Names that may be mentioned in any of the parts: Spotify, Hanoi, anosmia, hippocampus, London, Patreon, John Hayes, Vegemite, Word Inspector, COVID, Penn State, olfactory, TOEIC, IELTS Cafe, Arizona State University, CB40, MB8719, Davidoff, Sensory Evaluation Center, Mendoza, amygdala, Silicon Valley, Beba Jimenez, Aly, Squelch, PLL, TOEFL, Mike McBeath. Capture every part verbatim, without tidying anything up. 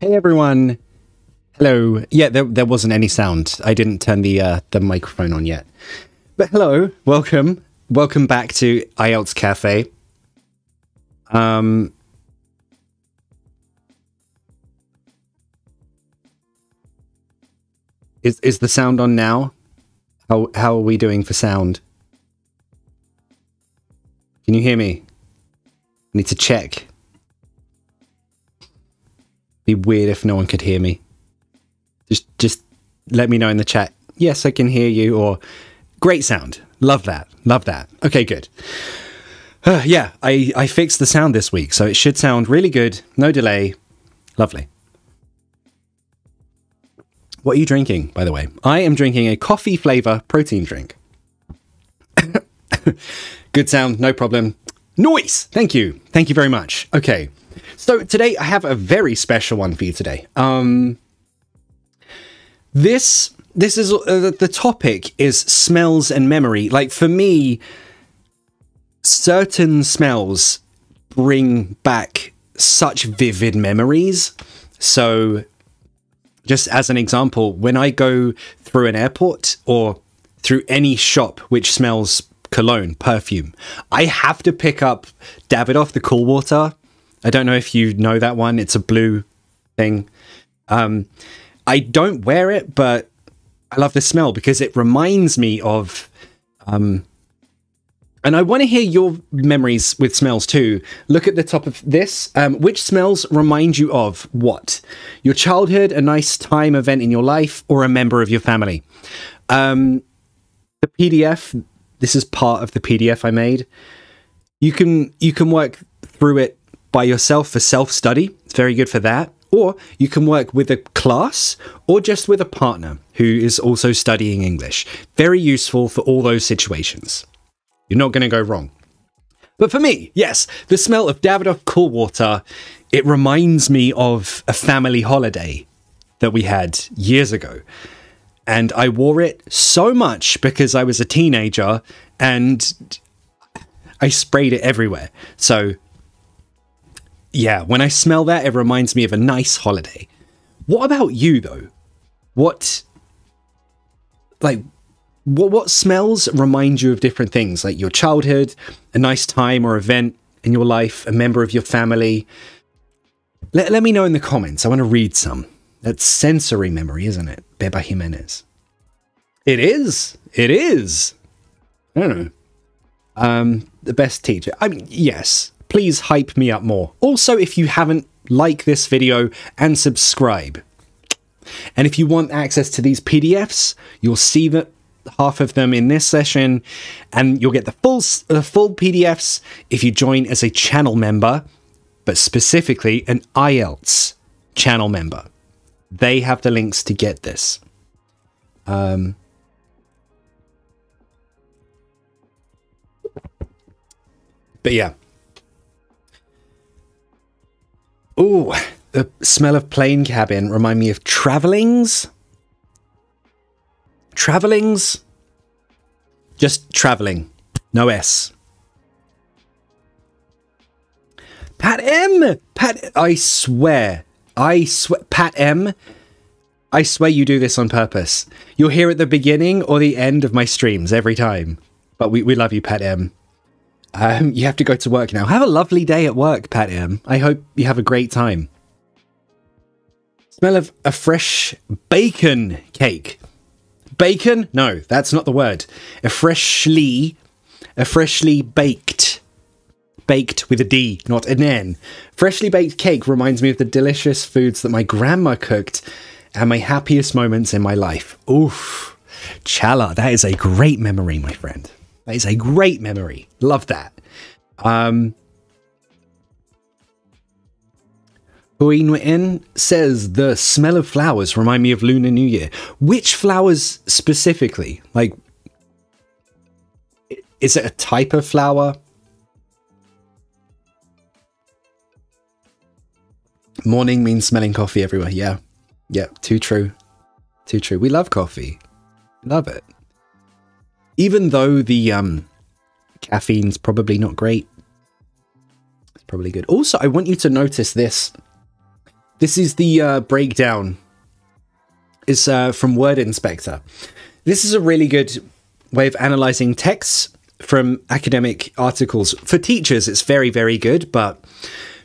Hey everyone. Hello. Yeah, there, there wasn't any sound. I didn't turn the uh, the microphone on yet. But hello, welcome. Welcome back to I E L T S Cafe. Um Is is the sound on now? How how are we doing for sound? Can you hear me? I need to check. Be weird if no one could hear me. Just just let me know in the chat. Yes, I can hear you, or great sound. Love that. Love that. Okay, good. Uh, yeah, I, I fixed the sound this week, so it should sound really good. No delay. Lovely. What are you drinking, by the way? I am drinking a coffee flavor protein drink. Good sound, no problem. Noise! Thank you. Thank you very much. Okay. So today I have a very special one for you today. Um, this, this is, uh, the topic is smells and memory. Like for me, certain smells bring back such vivid memories. So just as an example, when I go through an airport or through any shop which smells cologne, perfume, I have to pick up Davidoff, the Cool Water. I don't know if you know that one. It's a blue thing. Um, I don't wear it, but I love the smell because it reminds me of... Um, and I want to hear your memories with smells too. Look at the top of this. Um, which smells remind you of what? Your childhood, a nice time event in your life, or a member of your family? Um, the P D F, this is part of the P D F I made. You can, you can work through it by yourself for self-study. It's very good for that. Or you can work with a class or just with a partner who is also studying English. Very useful for all those situations. You're not going to go wrong. But for me, yes, the smell of Davidoff Cool Water, it reminds me of a family holiday that we had years ago. And I wore it so much because I was a teenager and I sprayed it everywhere. So yeah, when I smell that, it reminds me of a nice holiday. What about you though? What, like, What, what smells remind you of different things, like your childhood, a nice time or event in your life, a member of your family? Let, let me know in the comments. I want to read some. That's sensory memory, isn't it? Beba Jimenez. It is. It is. I don't know. Um, the best teacher. I mean, yes. Please hype me up more. Also, if you haven't, like this video and subscribe. And if you want access to these P D Fs, you'll see that half of them in this session, and you'll get the full the full P D Fs if you join as a channel member, but specifically an I E L T S channel member. They have the links to get this. Um, but yeah. Ooh, the smell of plane cabin remind me of travelings. Travelings, just traveling, no S. Pat M, Pat, I swear, I swear, Pat M, I swear you do this on purpose. You're here at the beginning or the end of my streams every time, but we, we love you, Pat M. Um, you have to go to work now. Have a lovely day at work, Pat M. I hope you have a great time. Smell of a fresh bacon cake. Bacon? No, that's not the word. A freshly, a freshly baked, baked with a D, not an N. Freshly baked cake reminds me of the delicious foods that my grandma cooked and my happiest moments in my life. Oof. Chala, that is a great memory, my friend. That is a great memory. Love that. Um, Huinwin says the smell of flowers remind me of Lunar New Year. Which flowers specifically? Like, is it a type of flower? Morning means smelling coffee everywhere. Yeah. Yeah. Too true. Too true. We love coffee. Love it. Even though the um, caffeine's probably not great. It's probably good. Also, I want you to notice this. This is the uh, breakdown. It's uh, from Word Inspector. This is a really good way of analyzing texts from academic articles. For teachers, it's very, very good, but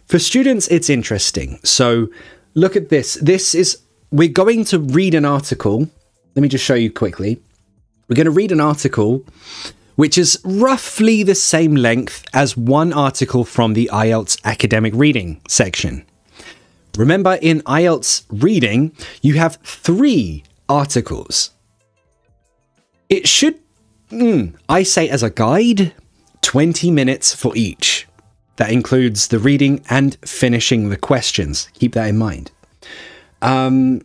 for students, it's interesting. So look at this. This is, we're going to read an article. Let me just show you quickly. We're going to read an article which is roughly the same length as one article from the I E L T S academic reading section. Remember, in I E L T S reading, you have three articles. It should, mm, I say as a guide, twenty minutes for each. That includes the reading and finishing the questions. Keep that in mind. Um,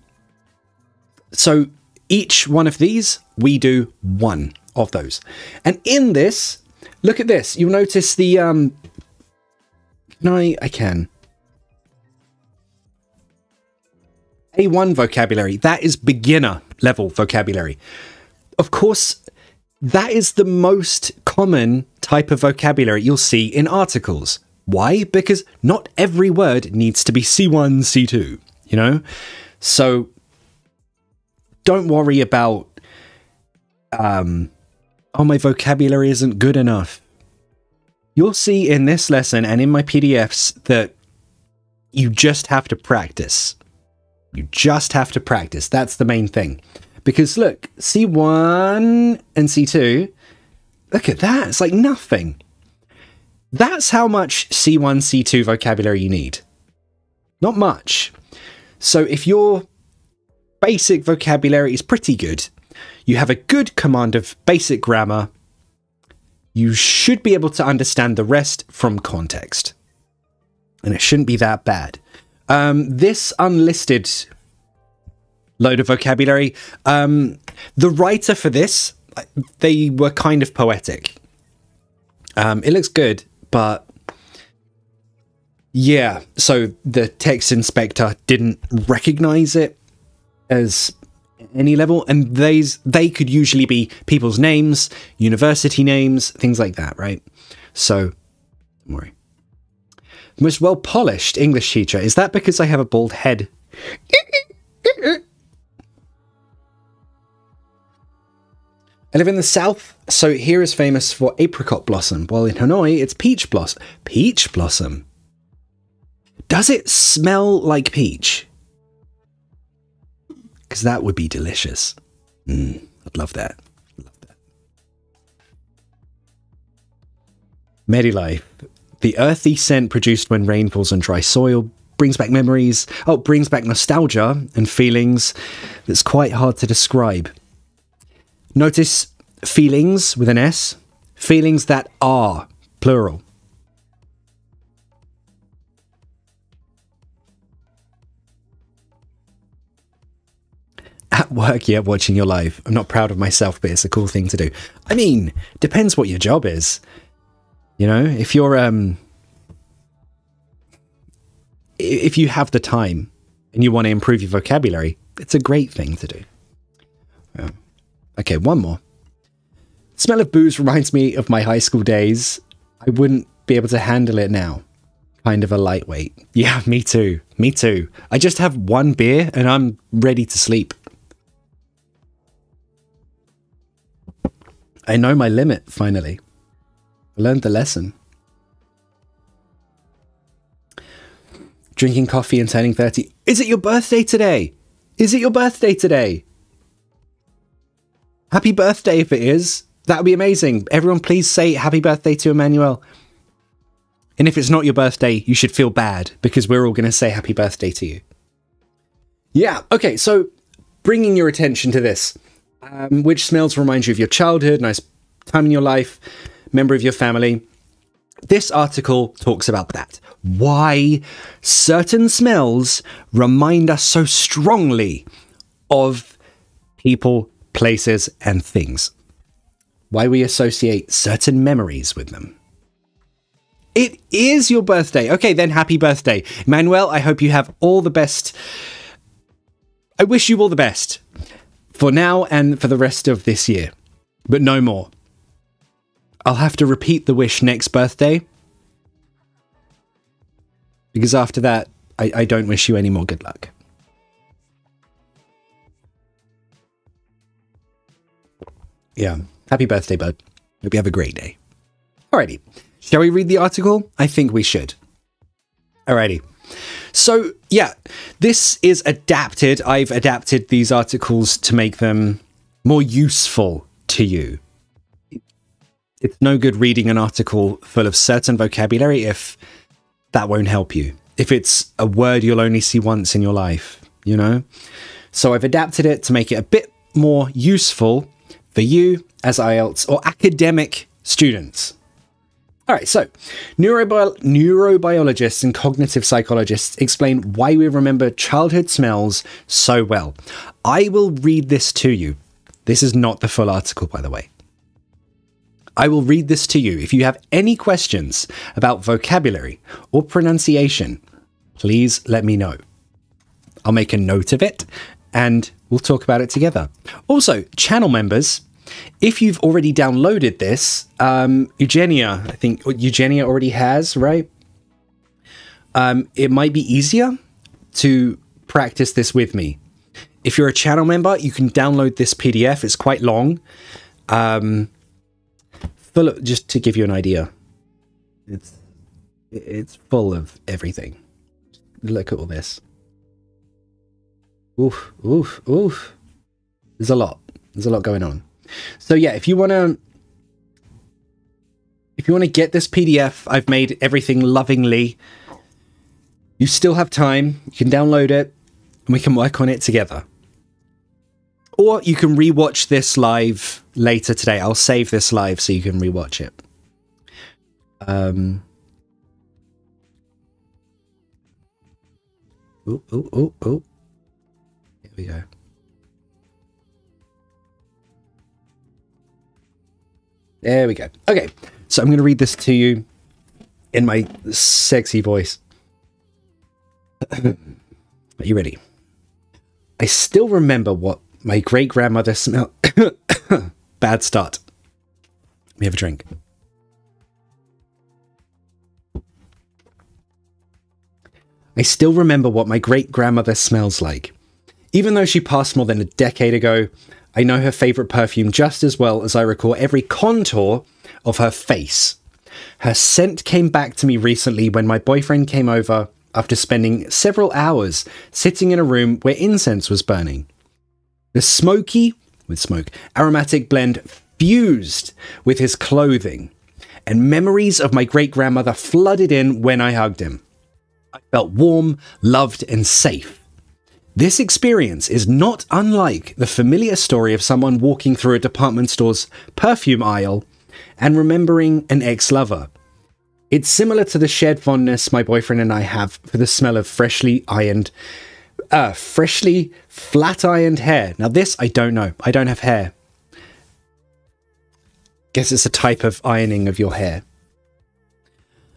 so each one of these, we do one of those. And in this, look at this. You'll notice the, um, can I, I can. A one vocabulary, that is beginner level vocabulary. Of course, that is the most common type of vocabulary you'll see in articles. Why? Because not every word needs to be C one, C two, you know? So don't worry about, um, oh, my vocabulary isn't good enough. You'll see in this lesson and in my P D Fs that you just have to practice. You just have to practice. That's the main thing. Because look, C one and C two, look at that. It's like nothing. That's how much C one, C two vocabulary you need. Not much. So if your basic vocabulary is pretty good, you have a good command of basic grammar, you should be able to understand the rest from context. And it shouldn't be that bad. Um, this unlisted load of vocabulary, um, the writer for this, they were kind of poetic. Um, it looks good, but yeah, so the text inspector didn't recognize it as any level, and these, they could usually be people's names, university names, things like that, right? So, don't worry. Most well-polished English teacher. Is that because I have a bald head? I live in the south, so here is famous for apricot blossom, while in Hanoi it's peach blossom. Peach blossom? Does it smell like peach? Because that would be delicious. Mm, I'd love that. Love that. Medilife. The earthy scent produced when rain falls on dry soil brings back memories. Oh, brings back nostalgia and feelings that's quite hard to describe. Notice feelings with an S. Feelings that are, plural. At work, yeah, watching your live. I'm not proud of myself, but it's a cool thing to do. I mean, depends what your job is. You know, if you're, um, if you have the time and you want to improve your vocabulary, it's a great thing to do. Well, okay, one more. The smell of booze reminds me of my high school days. I wouldn't be able to handle it now. Kind of a lightweight. Yeah, me too. Me too. I just have one beer and I'm ready to sleep. I know my limit, finally. Learned the lesson. Drinking coffee and turning thirty. Is it your birthday today? Is it your birthday today? Happy birthday if it is. That would be amazing. Everyone please say happy birthday to Emmanuel. And if it's not your birthday, you should feel bad because we're all going to say happy birthday to you. Yeah, okay, so bringing your attention to this. Um, which smells remind you of your childhood, nice time in your life, member of your family. This article talks about that. Why certain smells remind us so strongly of people, places, and things. Why we associate certain memories with them. It is your birthday. Okay, then happy birthday. Manuel, I hope you have all the best. I wish you all the best for now and for the rest of this year, but no more. I'll have to repeat the wish next birthday because after that, I, I don't wish you any more good luck. Yeah. Happy birthday, bud. Hope you have a great day. Alrighty. Shall we read the article? I think we should. Alrighty. So, yeah, this is adapted. I've adapted these articles to make them more useful to you. It's no good reading an article full of certain vocabulary if that won't help you. If it's a word you'll only see once in your life, you know? So I've adapted it to make it a bit more useful for you as I E L T S or academic students. All right, so neurobi neurobiologists and cognitive psychologists explain why we remember childhood smells so well. I will read this to you. This is not the full article, by the way. I will read this to you. If you have any questions about vocabulary or pronunciation, please let me know. I'll make a note of it and we'll talk about it together. Also, channel members, if you've already downloaded this, um, Eugenia, I think Eugenia already has, right? Um, it might be easier to practice this with me. If you're a channel member, you can download this P D F. It's quite long. Um, full of, just to give you an idea, it's, it's full of everything. Look at all this. Oof, oof, oof. There's a lot. There's a lot going on. So yeah, if you want to, if you want to get this P D F, I've made everything lovingly. You still have time. You can download it and we can work on it together. Or you can rewatch this live later today. I'll save this live so you can rewatch it. Um. Oh, oh, oh, oh. Here we go. There we go. Okay, so I'm going to read this to you in my sexy voice. Are you ready? I still remember what my great-grandmother smelled. Bad start. Let me have a drink. I still remember what my great-grandmother smells like. Even though she passed more than a decade ago, I know her favorite perfume just as well as I recall every contour of her face. Her scent came back to me recently when my boyfriend came over after spending several hours sitting in a room where incense was burning. The smoky, with smoke, aromatic blend fused with his clothing, and memories of my great-grandmother flooded in when I hugged him. I felt warm, loved, and safe. This experience is not unlike the familiar story of someone walking through a department store's perfume aisle and remembering an ex-lover. It's similar to the shared fondness my boyfriend and I have for the smell of freshly ironed, uh, freshly flat-ironed hair. Now this, I don't know. I don't have hair. Guess it's a type of ironing of your hair.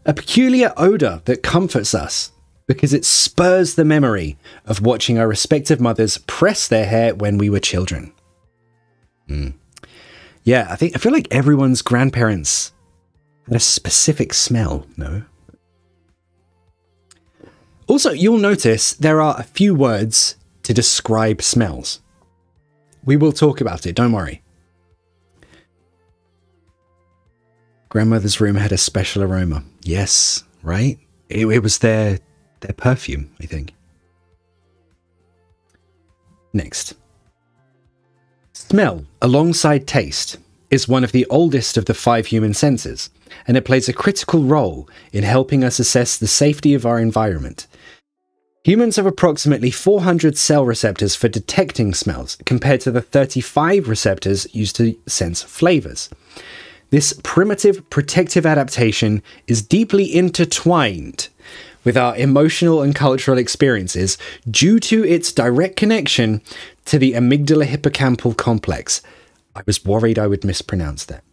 A peculiar odor that comforts us, because it spurs the memory of watching our respective mothers press their hair when we were children. Mm. Yeah, I think I feel like everyone's grandparents had a specific smell, no? Also, you'll notice there are a few words to describe smells. We will talk about it, don't worry. Grandmother's room had a special aroma. Yes, right? It, it was their... their perfume, I think. Next. Smell, alongside taste, is one of the oldest of the five human senses, and it plays a critical role in helping us assess the safety of our environment. Humans have approximately four hundred cell receptors for detecting smells, compared to the thirty-five receptors used to sense flavors. This primitive protective adaptation is deeply intertwined with our emotional and cultural experiences due to its direct connection to the amygdala hippocampal complex. I was worried I would mispronounce that.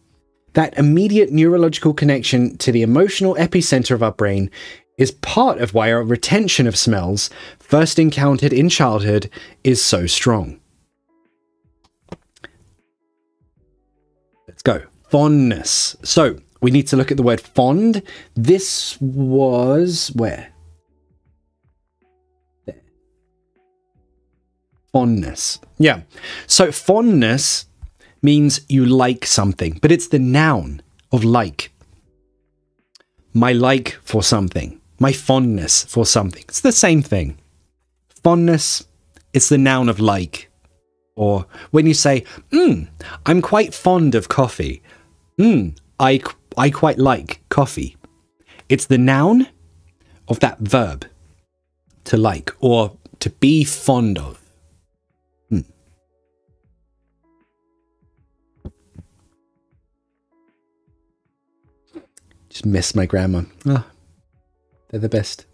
That immediate neurological connection to the emotional epicenter of our brain is part of why our retention of smells, first encountered in childhood, is so strong. Let's go. Fondness. So, we need to look at the word fond. This was where? Fondness. Yeah. So fondness means you like something, but it's the noun of like. My like for something. My fondness for something. It's the same thing. Fondness, it's the noun of like. Or when you say, mm, I'm quite fond of coffee. Mm, I, I quite like coffee. It's the noun of that verb, to like, or to be fond of. Mm. Just miss my grandma. Oh, they're the best.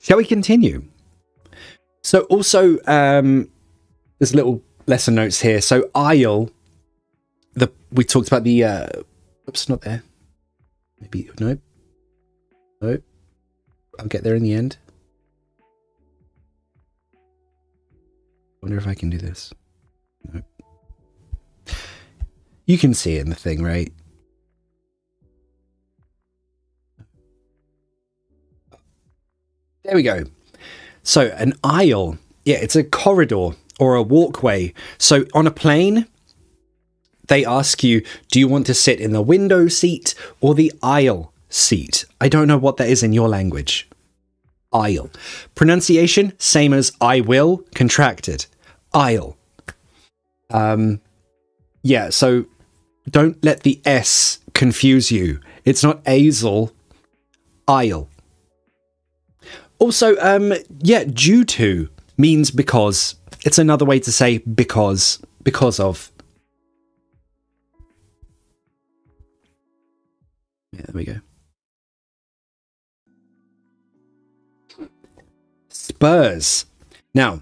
Shall we continue? So also, um, there's little lesson notes here. So I E L T S, the we talked about the, uh, oops, not there. Maybe, no, no, I'll get there in the end. I wonder if I can do this. No. You can see it in the thing, right? There we go. So an aisle, yeah, it's a corridor or a walkway. So on a plane, they ask you, do you want to sit in the window seat or the aisle seat? I don't know what that is in your language. Aisle. Pronunciation, same as I will, contracted. Aisle. Um, yeah, so don't let the S confuse you. It's not aisle, aisle. Also, um, yeah, due to means because. It's another way to say because, because of. Yeah, there we go. Spurs. Now,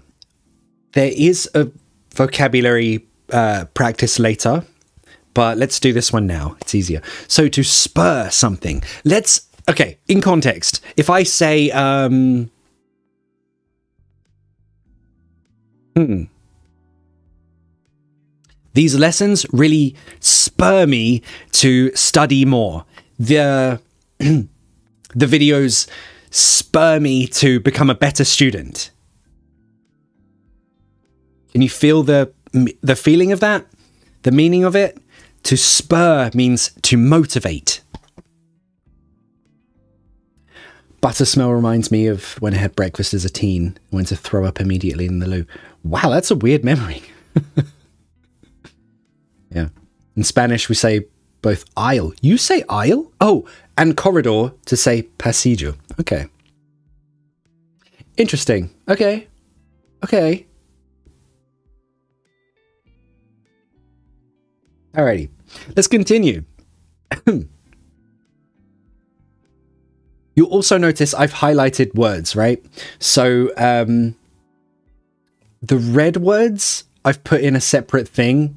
there is a vocabulary uh, practice later, but let's do this one now. It's easier. So to spur something, let's, okay, in context, if I say, um, hmm, these lessons really spur me to study more. The, the videos spur me to become a better student. Can you feel the the feeling of that? The meaning of it? To spur means to motivate. Butter smell reminds me of when I had breakfast as a teen. I went to throw up immediately in the loo. Wow, that's a weird memory. Yeah. In Spanish, we say both aisle. You say aisle? Oh, and corridor to say pasillo. Okay. Interesting. Okay. Okay. Alrighty. Let's continue. You'll also notice I've highlighted words, right? So um, the red words I've put in a separate thing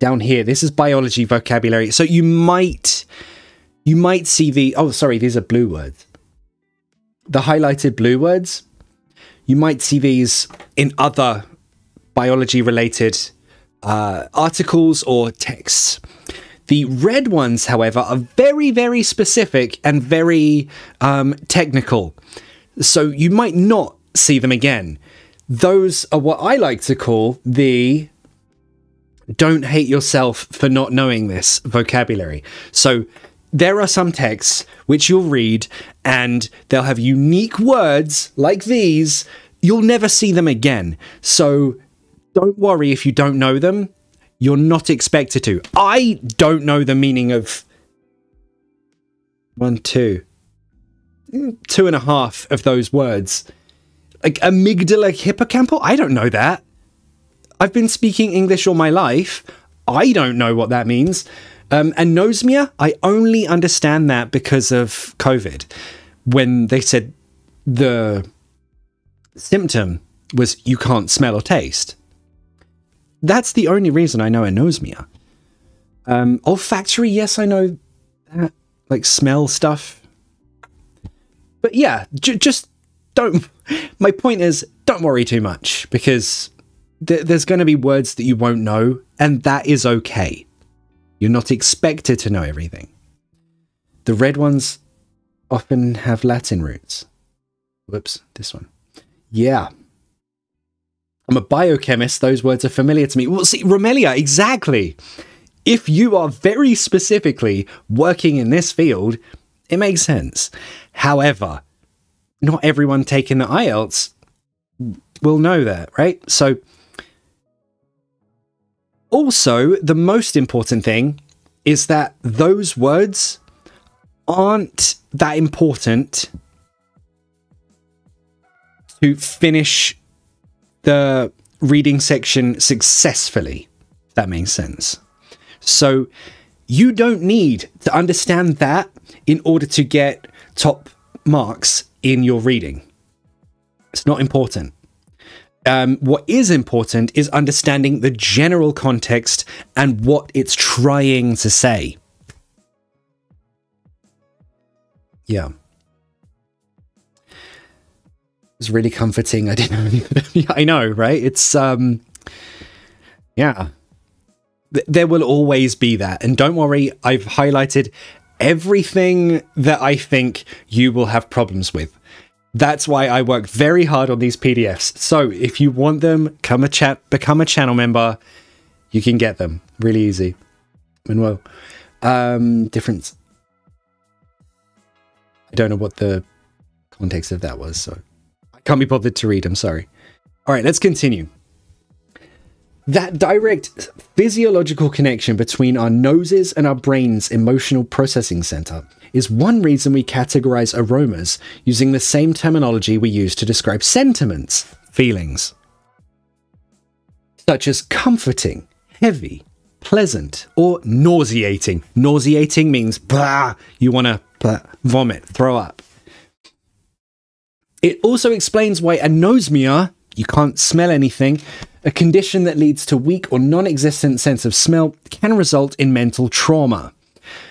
down here. This is biology vocabulary. So you might... You might see the, oh, sorry, these are blue words. The highlighted blue words, you might see these in other biology-related uh, articles or texts. The red ones, however, are very, very specific and very um, technical. So you might not see them again. Those are what I like to call the don't hate yourself for not knowing this vocabulary. So... there are some texts which you'll read and they'll have unique words like these. You'll never see them again. So don't worry if you don't know them. You're not expected to. I don't know the meaning of one, two, two and a half of those words. Like amygdala, hippocampal? I don't know that. I've been speaking English all my life. I don't know what that means. Um, and anosmia, I only understand that because of COVID, when they said the symptom was you can't smell or taste. That's the only reason I know anosmia. Um, olfactory, yes, I know that, like smell stuff. But yeah, j just don't, my point is, don't worry too much, because th there's going to be words that you won't know, and that is okay. You're not expected to know everything. The red ones often have Latin roots. Whoops, this one. Yeah. I'm a biochemist. Those words are familiar to me. Well, see, Romelia, exactly. If you are very specifically working in this field, it makes sense. However, not everyone taking the I E L T S will know that, right? So also, the most important thing is that those words aren't that important to finish the reading section successfully, if that makes sense. So you don't need to understand that in order to get top marks in your reading. It's not important. Um, what is important is understanding the general context and what it's trying to say. Yeah. It's really comforting. I didn't know. I know, right? It's, um, yeah. There will always be that. And don't worry, I've highlighted everything that I think you will have problems with. That's why I work very hard on these P D Fs. So if you want them, come a chat, become a channel member. You can get them really easy. Manuel, um, difference. I don't know what the context of that was, so I can't be bothered to read. I'm sorry. All right, let's continue. That direct physiological connection between our noses and our brain's emotional processing center is one reason we categorize aromas using the same terminology we use to describe sentiments, feelings, such as comforting, heavy, pleasant, or nauseating. Nauseating means blah, you want to vomit, throw up. It also explains why anosmia, you can't smell anything, a condition that leads to weak or non-existent sense of smell, can result in mental trauma.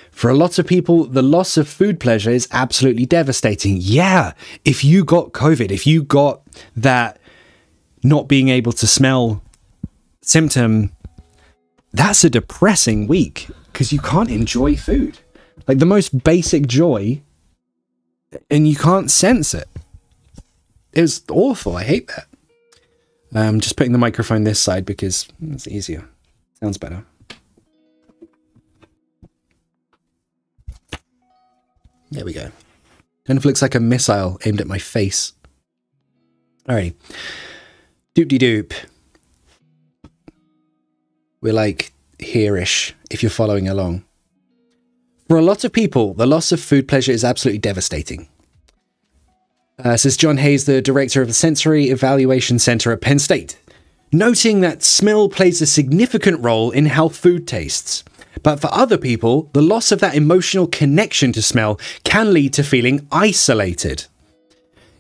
For a lot of people, the loss of food pleasure is absolutely devastating. Yeah, if you got COVID, if you got that not being able to smell symptom, that's a depressing week because you can't enjoy food. Like the most basic joy, and you can't sense it. It was awful. I hate that. I'm um, just putting the microphone this side because it's easier. Sounds better. There we go. Kind of looks like a missile aimed at my face. Alrighty. Doop-de-doop. We're like here-ish, if you're following along. For a lot of people, the loss of food pleasure is absolutely devastating. Uh, says John Hayes, the director of the Sensory Evaluation Center at Penn State, noting that smell plays a significant role in how food tastes. But for other people, the loss of that emotional connection to smell can lead to feeling isolated.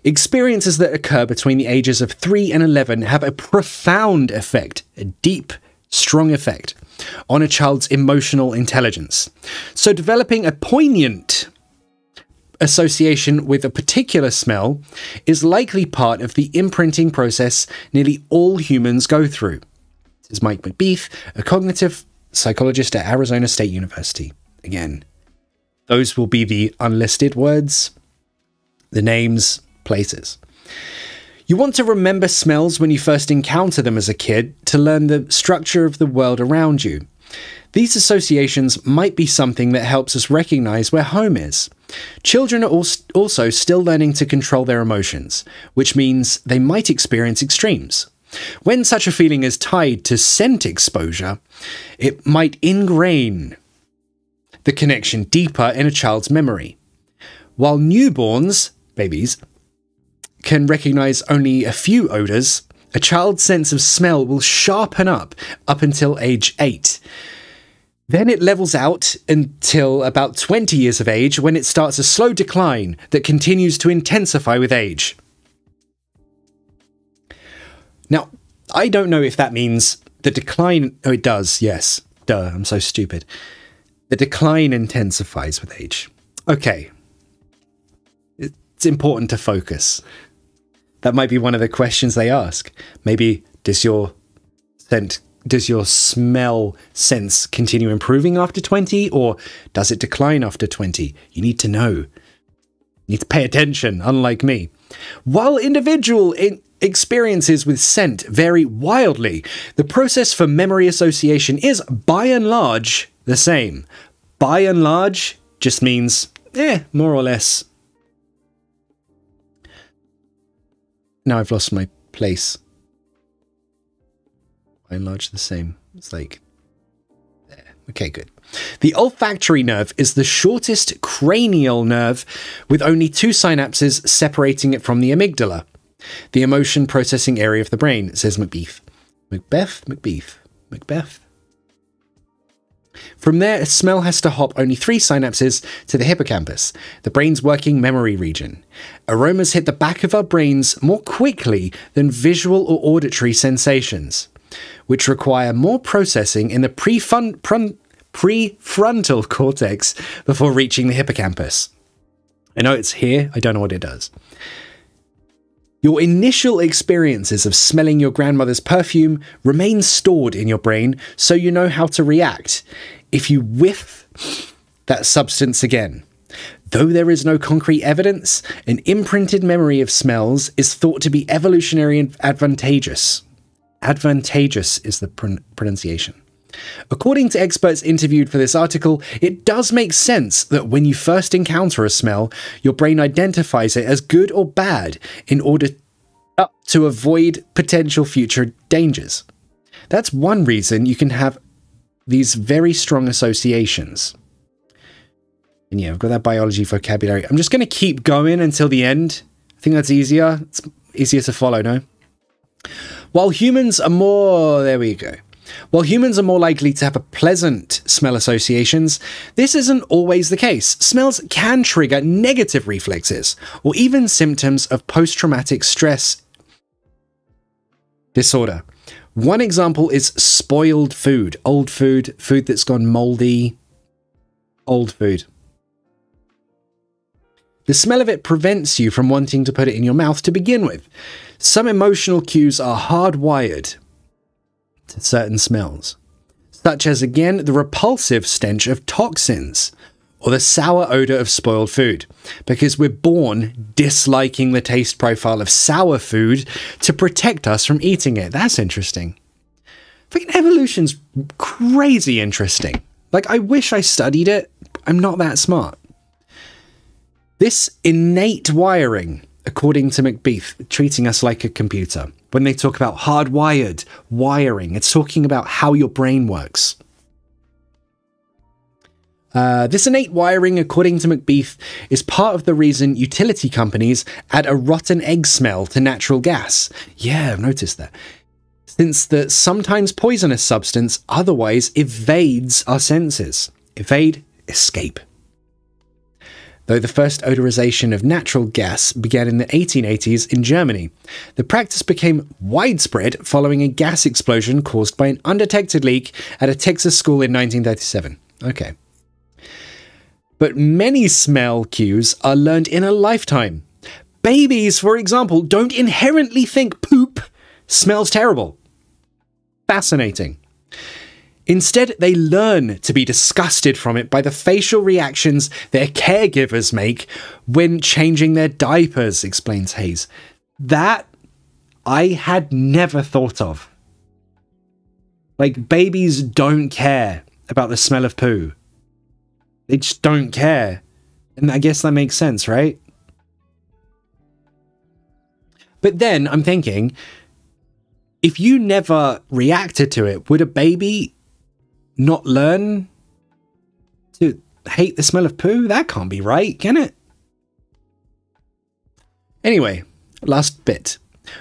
Experiences that occur between the ages of three and eleven have a profound effect, a deep, strong effect, on a child's emotional intelligence. So developing a poignant association with a particular smell is likely part of the imprinting process nearly all humans go through. This is Mike McBeath, a cognitive psychologist at Arizona State University. Again, those will be the unlisted words, the names, places. You want to remember smells when you first encounter them as a kid to learn the structure of the world around you. These associations might be something that helps us recognize where home is. Children are also still learning to control their emotions, which means they might experience extremes. When such a feeling is tied to scent exposure, it might ingrain the connection deeper in a child's memory. While newborns, babies, can recognize only a few odors, a child's sense of smell will sharpen up up until age eight. Then it levels out until about twenty years of age when it starts a slow decline that continues to intensify with age. Now, I don't know if that means the decline... Oh, it does, yes. Duh, I'm so stupid. The decline intensifies with age. Okay. It's important to focus. That might be one of the questions they ask. Maybe, does your scent, does your smell sense continue improving after twenty? Or does it decline after twenty? You need to know. You need to pay attention, unlike me. While individual in experiences with scent vary wildly, the process for memory association is, by and large, the same. By and large just means, eh, more or less. Now I've lost my place. By and large the same. It's like... Okay, good. The olfactory nerve is the shortest cranial nerve, with only two synapses separating it from the amygdala, the emotion processing area of the brain, says McBeath. McBeath? McBeath? McBeath? From there, smell has to hop only three synapses to the hippocampus, the brain's working memory region. Aromas hit the back of our brains more quickly than visual or auditory sensations, which require more processing in the prefrontal prefrontal cortex before reaching the hippocampus. I know it's here, I don't know what it does. Your initial experiences of smelling your grandmother's perfume remain stored in your brain, so you know how to react if you whiff that substance again. Though there is no concrete evidence, an imprinted memory of smells is thought to be evolutionary and advantageous. Advantageous is the pron- pronunciation. According to experts interviewed for this article, it does make sense that when you first encounter a smell, your brain identifies it as good or bad in order to avoid potential future dangers. That's one reason you can have these very strong associations. And yeah, I've got that biology vocabulary. I'm just going to keep going until the end. I think that's easier. It's easier to follow, no? While humans are more... There we go. While humans are more likely to have a pleasant smell associations, this isn't always the case. Smells can trigger negative reflexes, or even symptoms of post-traumatic stress disorder. One example is spoiled food. Old food, food that's gone moldy. Old food. The smell of it prevents you from wanting to put it in your mouth to begin with. Some emotional cues are hardwired to certain smells, such as, again, the repulsive stench of toxins or the sour odor of spoiled food, because we're born disliking the taste profile of sour food to protect us from eating it. That's interesting. Fucking evolution's crazy interesting. Like, I wish I studied it. I'm not that smart. This innate wiring, according to McBeath, treating us like a computer. When they talk about hardwired wiring, it's talking about how your brain works. Uh, this innate wiring, according to McBeath, is part of the reason utility companies add a rotten egg smell to natural gas. Yeah, I've noticed that. Since the sometimes poisonous substance otherwise evades our senses. Evade, escape. Though the first odorization of natural gas began in the eighteen eighties in Germany, the practice became widespread following a gas explosion caused by an undetected leak at a Texas school in nineteen thirty-seven. Okay. But many smell cues are learned in a lifetime. Babies, for example, don't inherently think poop smells terrible. Fascinating. Instead, they learn to be disgusted from it by the facial reactions their caregivers make when changing their diapers, explains Hayes. That I had never thought of. Like, babies don't care about the smell of poo. They just don't care. And I guess that makes sense, right? But then I'm thinking, if you never reacted to it, would a baby... not learn to hate the smell of poo? That can't be right, can it? Anyway, last bit.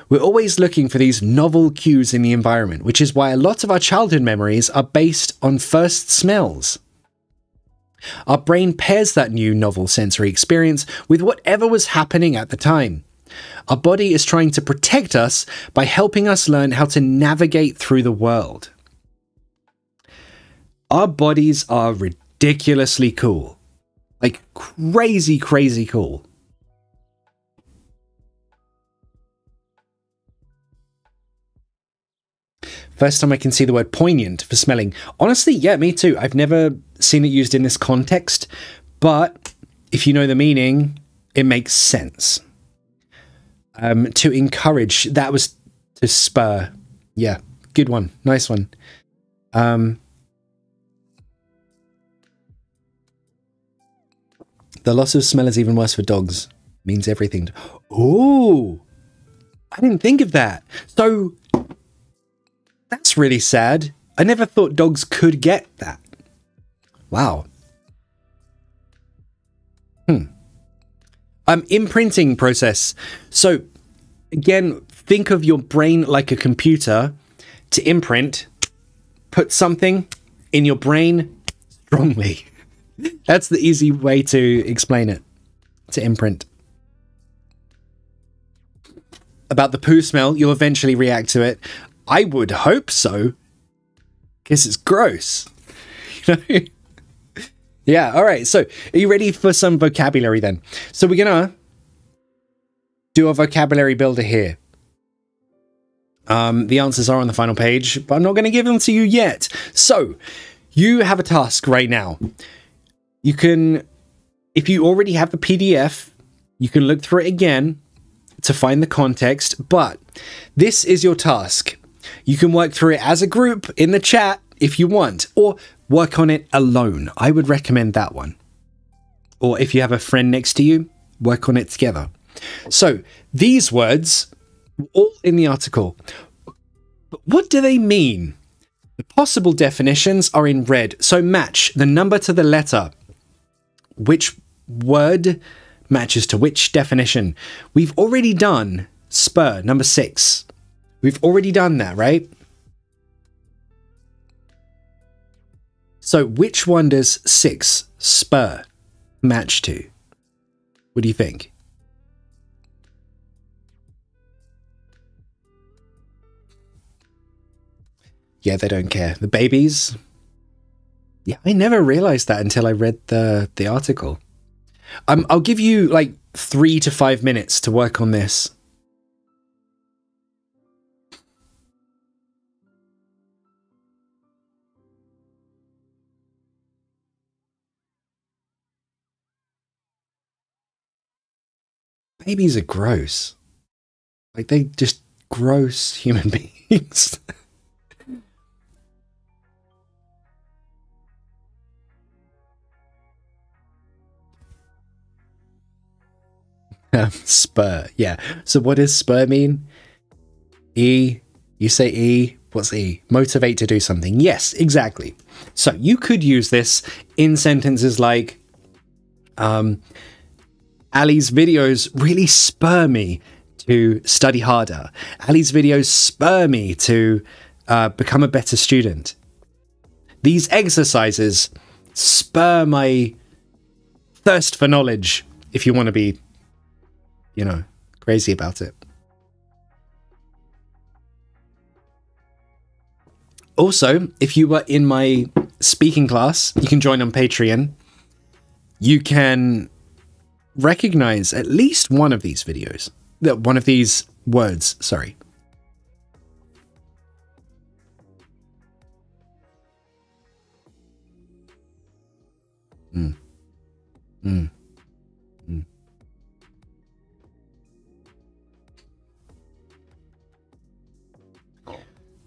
We're always looking for these novel cues in the environment, which is why a lot of our childhood memories are based on first smells. Our brain pairs that new novel sensory experience with whatever was happening at the time. Our body is trying to protect us by helping us learn how to navigate through the world. Our bodies are ridiculously cool. Like, crazy, crazy cool. First time I can see the word poignant for smelling. Honestly, yeah, me too. I've never seen it used in this context, but if you know the meaning, it makes sense. um, to encourage. That was to spur. Yeah, good one. Nice one. Um, the loss of smell is even worse for dogs. Means everything. Oh, I didn't think of that. So that's really sad. I never thought dogs could get that. Wow. Hmm. Um, imprinting process. So again, think of your brain like a computer. To imprint, put something in your brain strongly. That's the easy way to explain it. To imprint. About the poo smell, you'll eventually react to it. I would hope so. Because it's gross. You know? Yeah, all right. So, are you ready for some vocabulary then? So, we're going to do a vocabulary builder here. Um, the answers are on the final page, but I'm not going to give them to you yet. So, you have a task right now. You can, if you already have the P D F, you can look through it again to find the context, but this is your task. You can work through it as a group in the chat if you want, or work on it alone. I would recommend that one. Or if you have a friend next to you, work on it together. So these words, all in the article, but what do they mean? The possible definitions are in red, so match the number to the letter. Which word matches to which definition? We've already done spur, number six. We've already done that, right? So which one does six, spur, match to? What do you think? Yeah, they don't care. The babies? Yeah, I never realized that until I read the, the article. Um, I'll give you like three to five minutes to work on this. Babies are gross. Like, they just gross human beings. um, spur, yeah. So what does spur mean? E, you say E, what's E? Motivate to do something. Yes, exactly. So you could use this in sentences like, um, Aly's videos really spur me to study harder. Aly's videos spur me to uh, become a better student. These exercises spur my thirst for knowledge, if you want to be, you know, crazy about it. Also, if you were in my speaking class, you can join on Patreon. You can recognize at least one of these videos, that one of these words, sorry. Mm. Mm. Mm.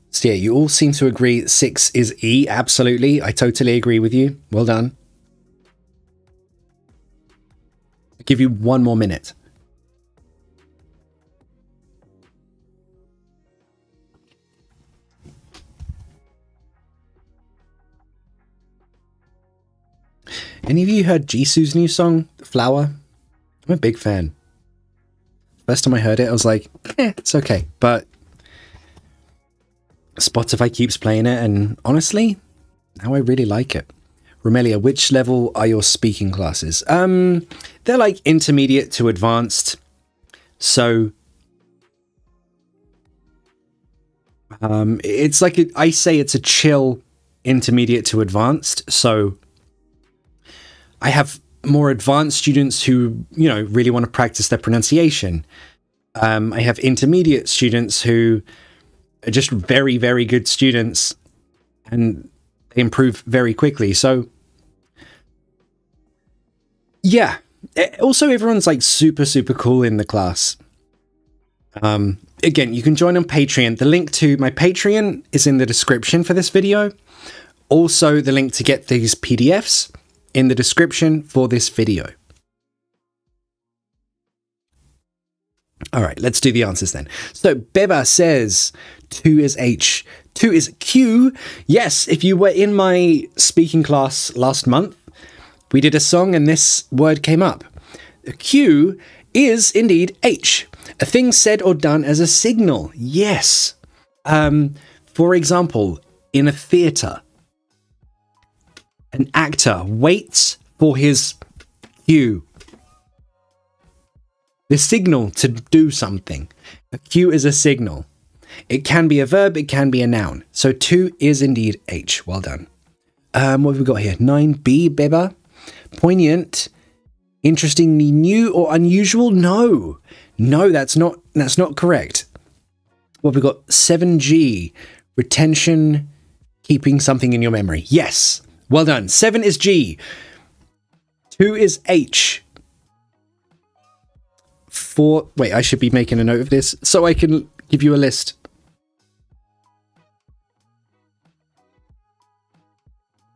So yeah, you all seem to agree six is E, absolutely. I totally agree with you. Well done. Give you one more minute. Any of you heard Jisoo's new song, Flower? I'm a big fan. First time I heard it, I was like, eh, it's okay. But Spotify keeps playing it, and honestly, now I really like it. Romelia, which level are your speaking classes? Um, they're like intermediate to advanced. So um, it's like, a, I say it's a chill intermediate to advanced. So I have more advanced students who, you know, really want to practice their pronunciation. Um, I have intermediate students who are just very, very good students and they improve very quickly. So yeah. Also, everyone's like super, super cool in the class. Um, again, you can join on Patreon. The link to my Patreon is in the description for this video. Also, the link to get these P D Fs in the description for this video. All right, let's do the answers then. So Beba says two is H, two is Q. Yes, if you were in my speaking class last month, we did a song and this word came up. Q is indeed H, a thing said or done as a signal. Yes. Um, for example, in a theater, an actor waits for his cue. The signal to do something. A cue is a signal. It can be a verb, it can be a noun. So two is indeed H. Well done. Um, what have we got here? nine B, Beba. Poignant. Interestingly new or unusual? No. No, that's not that's not correct. What have we got? seven G. Retention, keeping something in your memory. Yes. Well done. seven is G. two is H. Four, wait, I should be making a note of this so I can give you a list.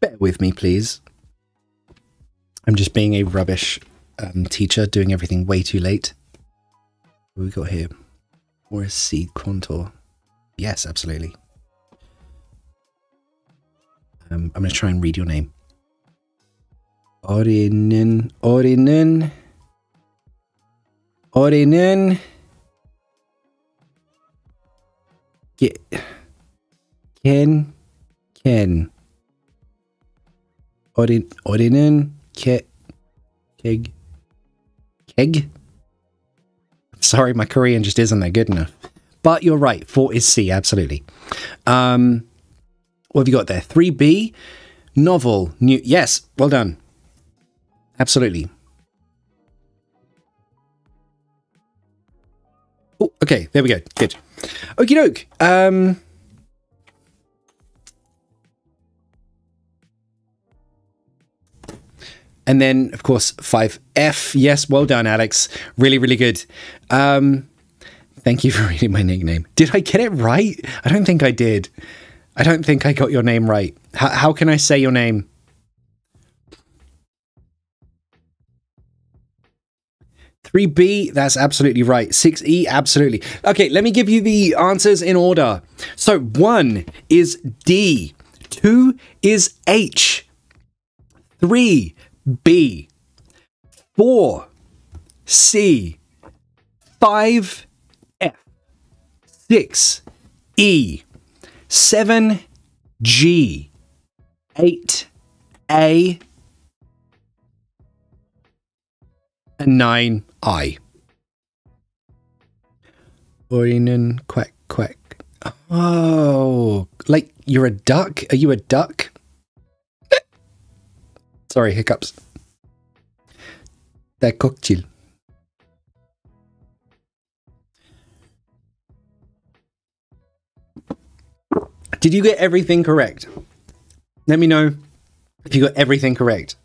Bear with me, please. I'm just being a rubbish um, teacher, doing everything way too late. What have we got here? Or a C contour? Yes, absolutely. Um, I'm going to try and read your name. Orinin, Orinin, Orinin. Ken, Ken. Orin, Orinin, ke, Keg, Keg? Sorry, my Korean just isn't that good enough. But you're right, four is C, absolutely. Um, what have you got there? three B, novel, new, yes, well done. Absolutely. Oh, okay, there we go, good. Okie doke. Um... And then, of course, five F. Yes, well done, Alex. Really, really good. Um, thank you for reading my nickname. Did I get it right? I don't think I did. I don't think I got your name right. H- how can I say your name? three B, that's absolutely right. six E, absolutely. Okay, let me give you the answers in order. So one is D. two is H. three B, four, C, five, F, six, E, seven, G, eight, A, and nine, I. Orinin, quack, quack. Oh, like you're a duck? Are you a duck? Sorry, hiccups. That cocktail. Did you get everything correct? Let me know if you got everything correct.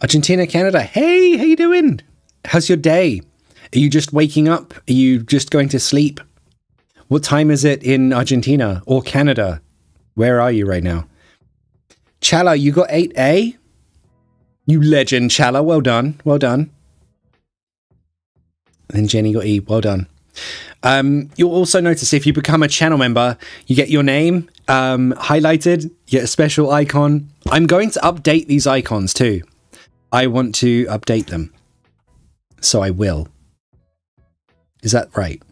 Argentina, Canada. Hey, how you doing? How's your day? Are you just waking up? Are you just going to sleep? What time is it in Argentina or Canada? Where are you right now? Chala, you got eight A? You legend, Chala. Well done. Well done. And Jenny got E. Well done. Um, you'll also notice if you become a channel member, you get your name um, highlighted. You get a special icon. I'm going to update these icons too. I want to update them. So I will. Is that right?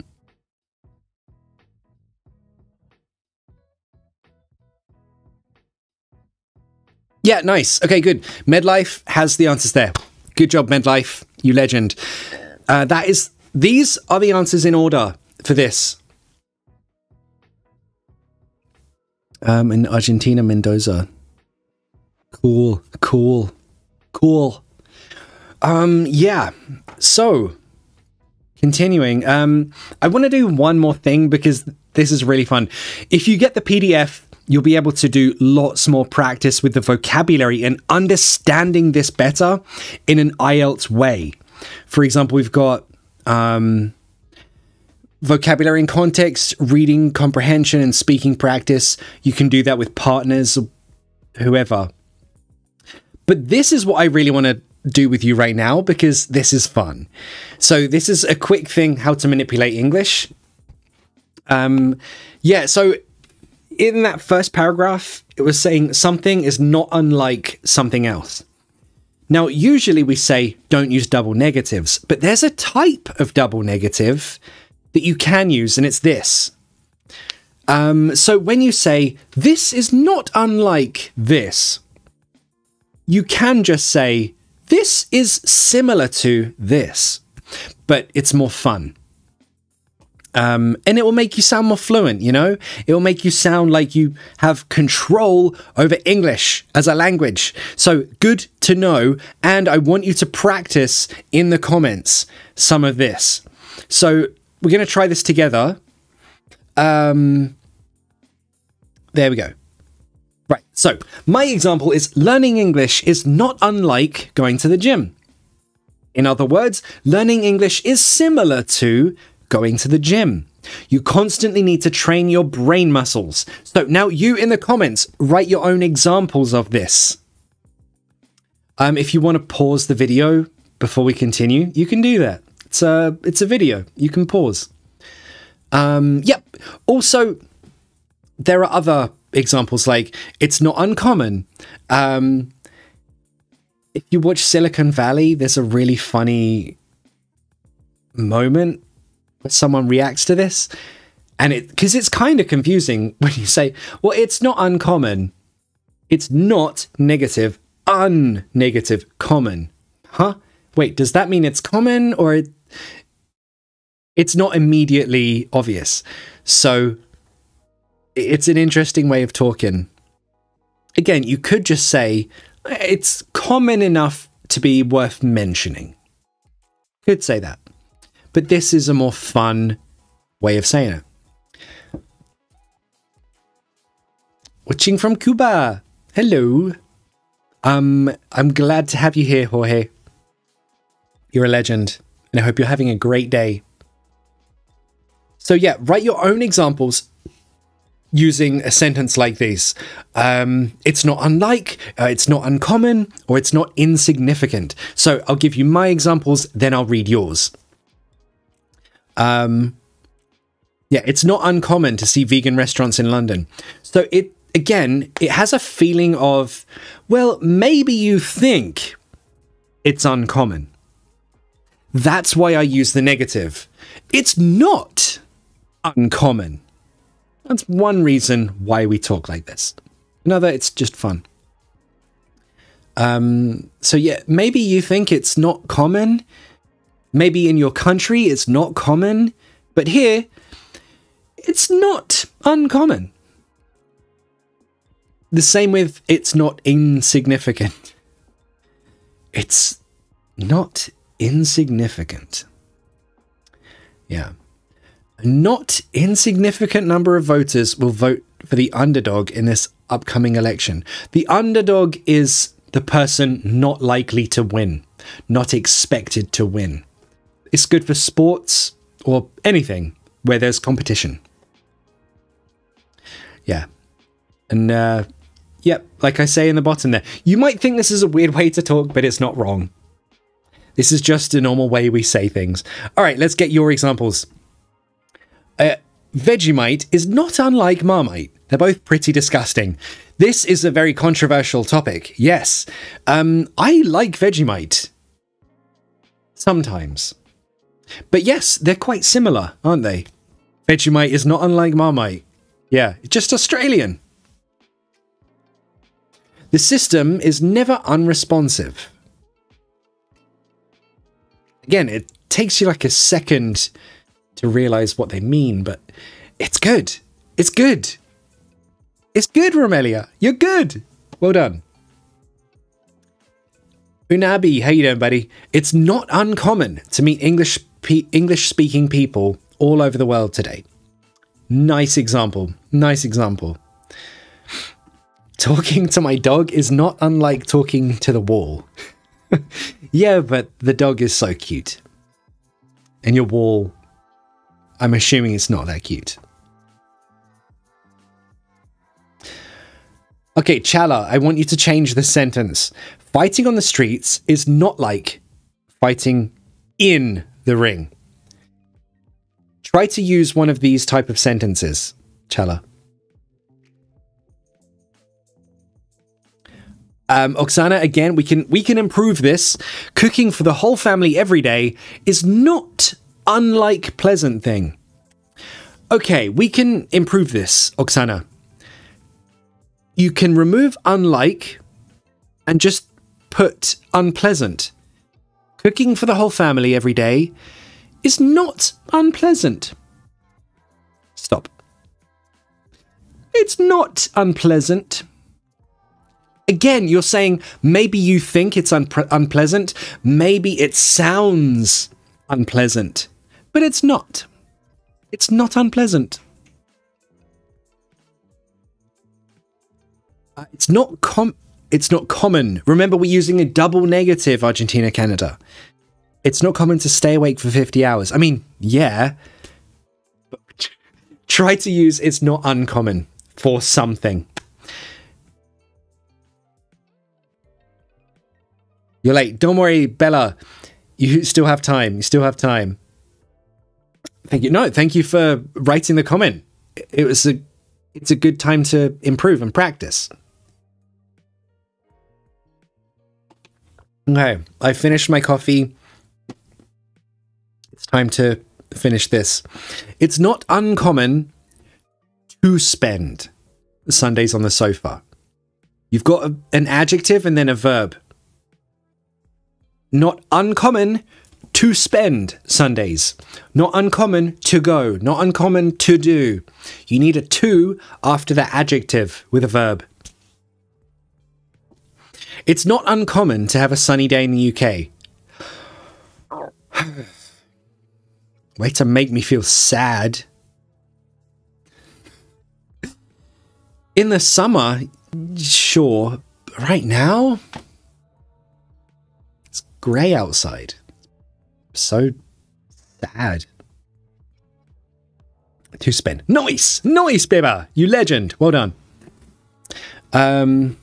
Yeah, nice. Okay, good. MedLife has the answers there. Good job, MedLife. You legend. Uh, that is, these are the answers in order for this. Um, in Argentina, Mendoza. Cool, cool, cool. Um, yeah. So, continuing. Um, I want to do one more thing because this is really fun. If you get the P D F, you'll be able to do lots more practice with the vocabulary and understanding this better in an I E L T S way. For example, we've got um, vocabulary and context, reading comprehension, and speaking practice. You can do that with partners or whoever. But this is what I really want to do with you right now because this is fun. So this is a quick thing, how to manipulate English. Um, yeah, so in that first paragraph, it was saying something is not unlike something else. Now, usually we say don't use double negatives, but there's a type of double negative that you can use, and it's this. Um, so when you say, this is not unlike this, you can just say, this is similar to this, but it's more fun. Um, and it will make you sound more fluent, you know? It will make you sound like you have control over English as a language. So good to know. And I want you to practice in the comments some of this. So we're going to try this together. Um, there we go. Right. So my example is learning English is not unlike going to the gym. In other words, learning English is similar to going to the gym. You constantly need to train your brain muscles. So now you in the comments, write your own examples of this. Um, if you want to pause the video before we continue, you can do that. It's a, it's a video. You can pause. Um, yep. Also, there are other examples like it's not uncommon. Um, if you watch Silicon Valley, there's a really funny moment. Someone reacts to this, and it because it's kind of confusing when you say, well, it's not uncommon, it's not negative, un negative, common, huh? Wait, does that mean it's common or it, it's not immediately obvious? So it's an interesting way of talking. Again, you could just say it's common enough to be worth mentioning, could say that. But this is a more fun way of saying it. Watching from Cuba. Hello. Um, I'm glad to have you here, Jorge. You're a legend, and I hope you're having a great day. So yeah, write your own examples using a sentence like these. Um, it's not unlike, uh, it's not uncommon, or it's not insignificant. So I'll give you my examples, then I'll read yours. Um, yeah, it's not uncommon to see vegan restaurants in London. So it, again, it has a feeling of, well, maybe you think it's uncommon. That's why I use the negative. It's not uncommon. That's one reason why we talk like this. Another, it's just fun. Um, so yeah, maybe you think it's not common. Maybe in your country it's not common, but here it's not uncommon. The same with it's not insignificant. It's not insignificant. Yeah. A not insignificant number of voters will vote for the underdog in this upcoming election. The underdog is the person not likely to win, not expected to win. It's good for sports or anything where there's competition. Yeah. And, uh, yep, like I say in the bottom there, you might think this is a weird way to talk, but it's not wrong. This is just a normal way we say things. All right, let's get your examples. Uh, Vegemite is not unlike Marmite. They're both pretty disgusting. This is a very controversial topic. Yes. Um, I like Vegemite. Sometimes. But yes, they're quite similar, aren't they? Vegemite is not unlike Marmite. Yeah, just Australian. The system is never unresponsive. Again, it takes you like a second to realize what they mean, but it's good. It's good. It's good, Romelia. You're good. Well done. Unabi, how you doing, buddy? It's not uncommon to meet English pe- English-speaking people all over the world today. Nice example. Nice example. Talking to my dog is not unlike talking to the wall. Yeah, but the dog is so cute. And your wall, I'm assuming it's not that cute. Okay, Chala, I want you to change the sentence. Fighting on the streets is not like fighting in the ring. Try to use one of these type of sentences, Chala. Um, Oksana, again, we can we can improve this. Cooking for the whole family every day is not unlike pleasant thing. Okay, we can improve this, Oksana. You can remove unlike and just put unpleasant. Cooking for the whole family every day is not unpleasant. Stop. It's not unpleasant. Again, you're saying maybe you think it's unpre- unpleasant, maybe it sounds unpleasant, but it's not. It's not unpleasant. Uh, it's not com- it's not common. Remember, we're using a double negative, Argentina, Canada. It's not common to stay awake for fifty hours. I mean, yeah, but try to use it's not uncommon for something. You're late. Don't worry, Bella. You still have time. You still have time. Thank you. No, thank you for writing the comment. It was a, it's a good time to improve and practice. Okay, I finished my coffee. It's time to finish this. It's not uncommon to spend Sundays on the sofa. You've got a, an adjective and then a verb. Not uncommon to spend Sundays. Not uncommon to go. Not uncommon to do. You need a to after the adjective with a verb. It's not uncommon to have a sunny day in the U K. Way to make me feel sad. In the summer, sure. Right now? Grey outside. So sad. To spend. Nice! Nice, Beba! You legend. Well done. Um.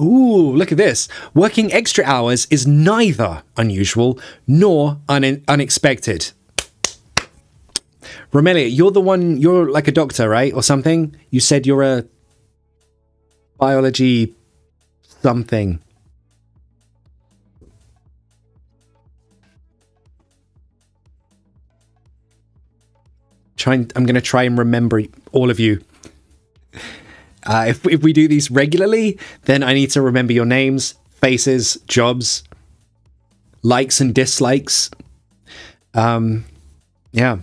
Ooh, look at this. Working extra hours is neither unusual nor un unexpected. Romelia, you're the one, you're like a doctor, right? Or something? You said you're a biology something. Trying, I'm going to try and remember all of you. Uh, if, if we do these regularly, then I need to remember your names, faces, jobs, likes and dislikes. Um, yeah.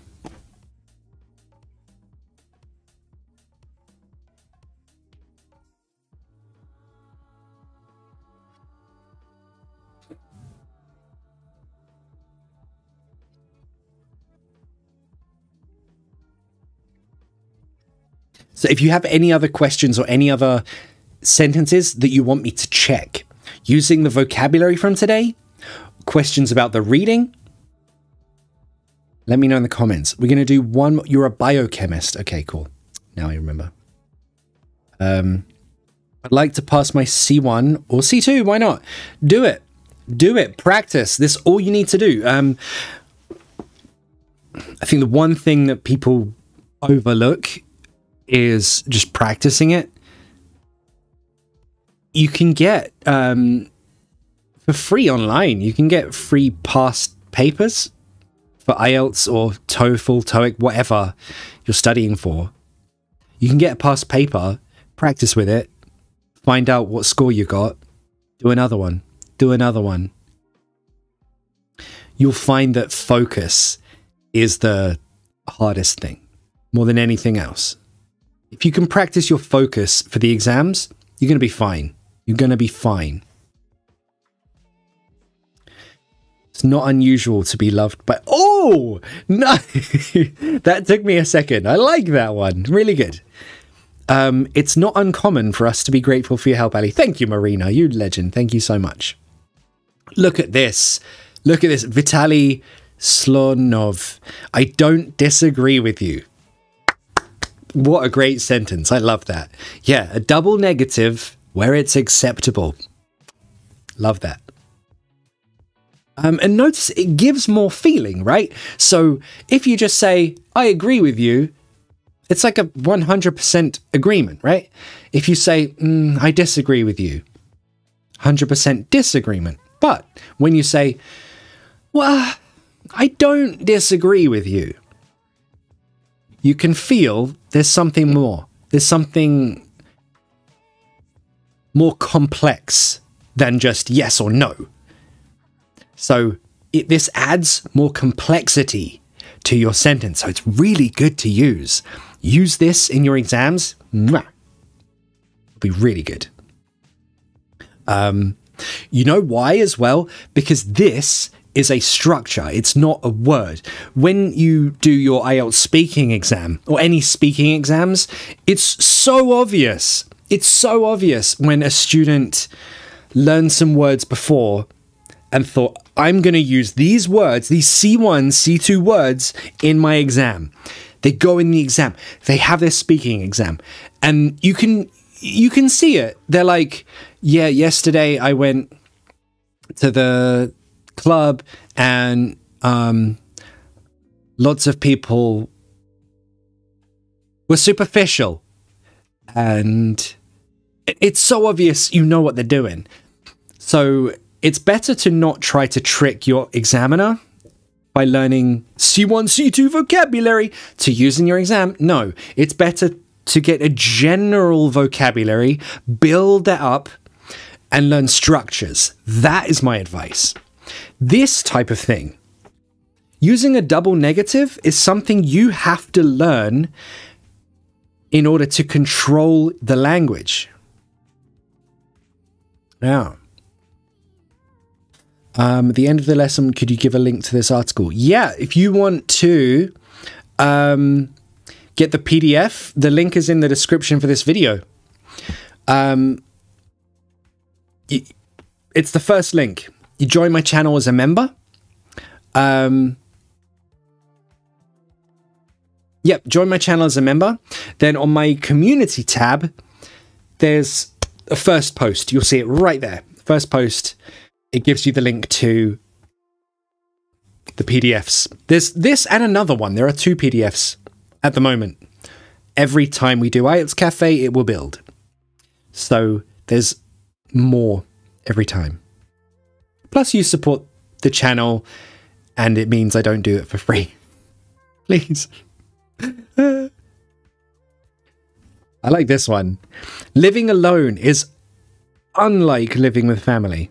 So if you have any other questions or any other sentences that you want me to check using the vocabulary from today, questions about the reading, let me know in the comments. We're going to do one. You're a biochemist. Okay, cool. Now I remember. Um, I'd like to pass my C one or C two. Why not? Do it. Do it. Practice. This is all you need to do. Um, I think the one thing that people overlook is just practicing it. You can get um, for free online, you can get free past papers for I E L T S or TOEFL, TOEIC, whatever you're studying for. You can get a past paper, practice with it, find out what score you got, do another one, do another one. You'll find that focus is the hardest thing, more than anything else. If you can practice your focus for the exams, you're going to be fine. You're going to be fine. It's not unusual to be loved by... Oh! No! That took me a second. I like that one. Really good. Um, it's not uncommon for us to be grateful for your help, Aly. Thank you, Marina. You legend. Thank you so much. Look at this. Look at this. Vitaly Slonov. I don't disagree with you. What a great sentence. I love that. Yeah, a double negative where it's acceptable. Love that. Um, and notice it gives more feeling, right? So if you just say, I agree with you, it's like a one hundred percent agreement, right? If you say, mm, I disagree with you, one hundred percent disagreement. But when you say, well, I don't disagree with you, you can feel there's something more. There's something more complex than just yes or no. So it, this adds more complexity to your sentence. So it's really good to use. Use this in your exams. Mwah. It'll be really good. Um, you know why as well? Because this is a structure. It's not a word. When you do your I E L T S speaking exam or any speaking exams, it's so obvious. It's so obvious when a student learns some words before and thought, I'm going to use these words, these C one, C two words in my exam. They go in the exam. They have their speaking exam. And you can you can see it. They're like, yeah, yesterday I went to the club and um, lots of people were superficial. And it's so obvious you know what they're doing. So it's better to not try to trick your examiner by learning C one, C two vocabulary to use in your exam. No, it's better to get a general vocabulary, build that up, and learn structures. That is my advice. This type of thing, using a double negative, is something you have to learn in order to control the language. Now, Um, at the end of the lesson, could you give a link to this article? Yeah, if you want to um, get the P D F, the link is in the description for this video. Um, it's the first link. You join my channel as a member. Um, yep, join my channel as a member. Then on my community tab, there's a first post. You'll see it right there. First post. It gives you the link to the P D Fs. There's this and another one. There are two P D Fs at the moment. Every time we do I E L T S Cafe, it will build. So there's more every time. Plus you support the channel and it means I don't do it for free. Please. I like this one. Living alone is unlike living with family.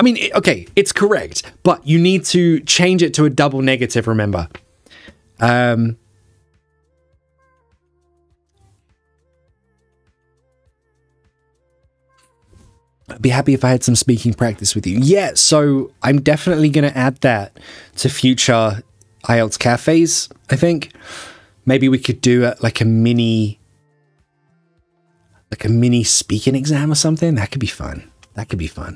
I mean, okay, it's correct, but you need to change it to a double negative, remember. Um, I'd be happy if I had some speaking practice with you. Yeah, so I'm definitely going to add that to future I E L T S cafes, I think. Maybe we could do a, like a mini, like a mini speaking exam or something. That could be fun. That could be fun.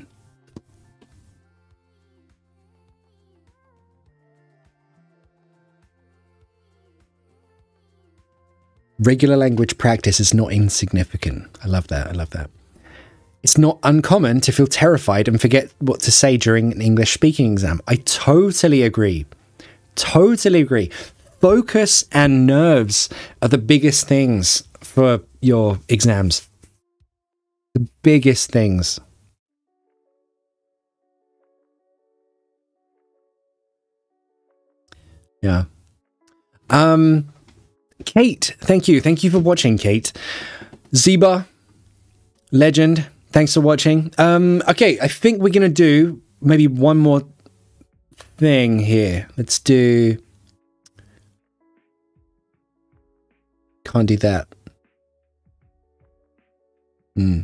Regular language practice is not insignificant. I love that. I love that. It's not uncommon to feel terrified and forget what to say during an English speaking exam. I totally agree. Totally agree. Focus and nerves are the biggest things for your exams. The biggest things. Yeah. Um, Kate, thank you. Thank you for watching, Kate. Zeba, legend, thanks for watching. Um, okay, I think we're going to do maybe one more thing here. Let's do... Can't do that. Hmm.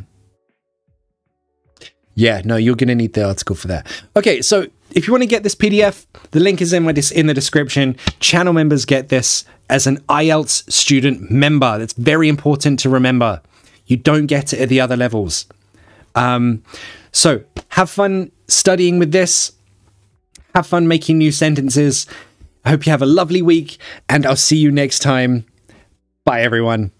Yeah, no, you're going to need the article for that. Okay, so if you want to get this P D F, the link is in my in the description. Channel members get this as an I E L T S student member. That's very important to remember. You don't get it at the other levels. Um, so have fun studying with this. Have fun making new sentences. I hope you have a lovely week, and I'll see you next time. Bye, everyone.